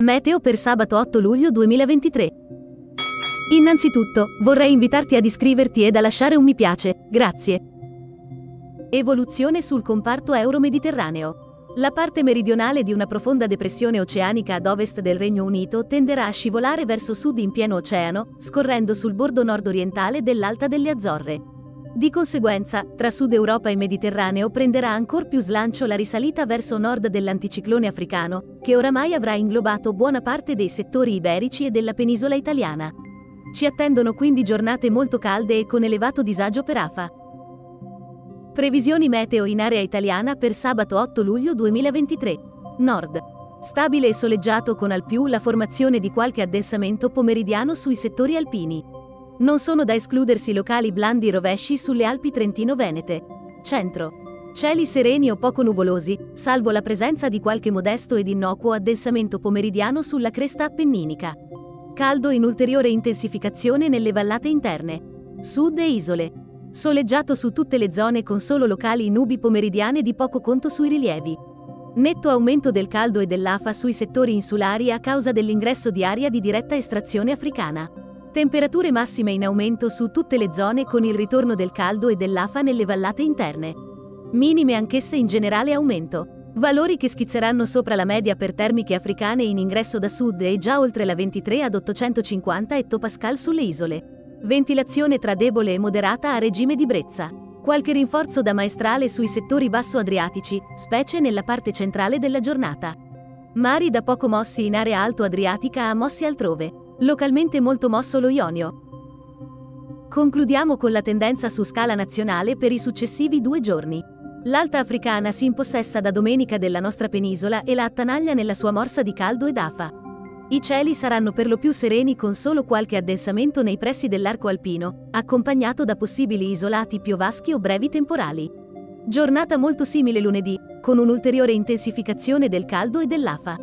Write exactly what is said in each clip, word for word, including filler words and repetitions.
Meteo per sabato otto luglio duemilaventitré. Innanzitutto, vorrei invitarti ad iscriverti ed a lasciare un mi piace, grazie. Evoluzione sul comparto euromediterraneo. La parte meridionale di una profonda depressione oceanica ad ovest del Regno Unito tenderà a scivolare verso sud in pieno oceano, scorrendo sul bordo nord-orientale dell'alta delle Azzorre. Di conseguenza, tra Sud Europa e Mediterraneo prenderà ancor più slancio la risalita verso nord dell'anticiclone africano, che oramai avrà inglobato buona parte dei settori iberici e della penisola italiana. Ci attendono quindi giornate molto calde e con elevato disagio per afa. Previsioni meteo in area italiana per sabato otto luglio duemilaventitré. Nord. Stabile e soleggiato con al più la formazione di qualche addensamento pomeridiano sui settori alpini. Non sono da escludersi locali blandi rovesci sulle Alpi Trentino-Venete. Centro. Cieli sereni o poco nuvolosi, salvo la presenza di qualche modesto ed innocuo addensamento pomeridiano sulla cresta appenninica. Caldo in ulteriore intensificazione nelle vallate interne. Sud e isole. Soleggiato su tutte le zone con solo locali nubi pomeridiane di poco conto sui rilievi. Netto aumento del caldo e dell'afa sui settori insulari a causa dell'ingresso di aria di diretta estrazione africana. Temperature massime in aumento su tutte le zone con il ritorno del caldo e dell'afa nelle vallate interne. Minime anch'esse in generale aumento. Valori che schizzeranno sopra la media per termiche africane in ingresso da sud e già oltre la ventitré ad ottocentocinquanta ettopascal sulle isole. Ventilazione tra debole e moderata a regime di brezza. Qualche rinforzo da maestrale sui settori basso-adriatici, specie nella parte centrale della giornata. Mari da poco mossi in area alto-adriatica a mossi altrove. Localmente molto mosso lo Ionio. Concludiamo con la tendenza su scala nazionale per i successivi due giorni. L'alta africana si impossessa da domenica della nostra penisola e la attanaglia nella sua morsa di caldo ed afa. I cieli saranno per lo più sereni con solo qualche addensamento nei pressi dell'arco alpino, accompagnato da possibili isolati piovaschi o brevi temporali. Giornata molto simile lunedì, con un'ulteriore intensificazione del caldo e dell'afa.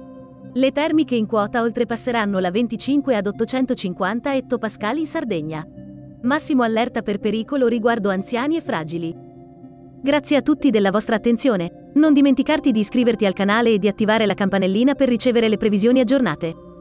Le termiche in quota oltrepasseranno la venticinque ad ottocentocinquanta ettopascali in Sardegna. Massimo allerta per pericolo riguardo anziani e fragili. Grazie a tutti della vostra attenzione. Non dimenticarti di iscriverti al canale e di attivare la campanellina per ricevere le previsioni aggiornate.